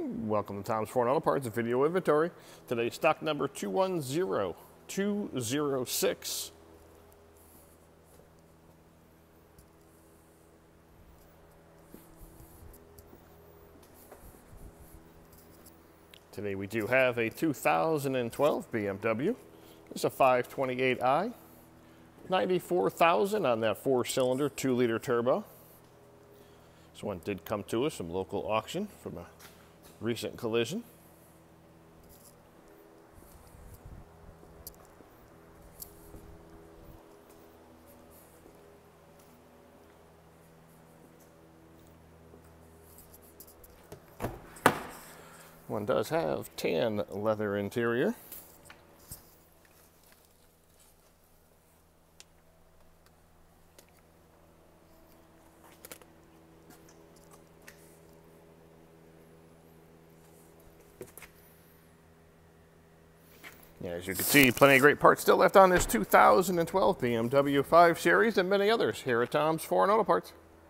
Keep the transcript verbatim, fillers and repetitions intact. Welcome to Tom's Foreign Auto Parts video inventory. Today's stock number two one zero two zero six. Today we do have a two thousand twelve B M W. It's a five twenty-eight i. ninety-four thousand on that four-cylinder, two-liter turbo. This one did come to us from local auction from a recent collision. One does have tan leather interior. Yeah, as you can see, plenty of great parts still left on this two thousand twelve B M W five Series and many others here at Tom's Foreign Auto Parts.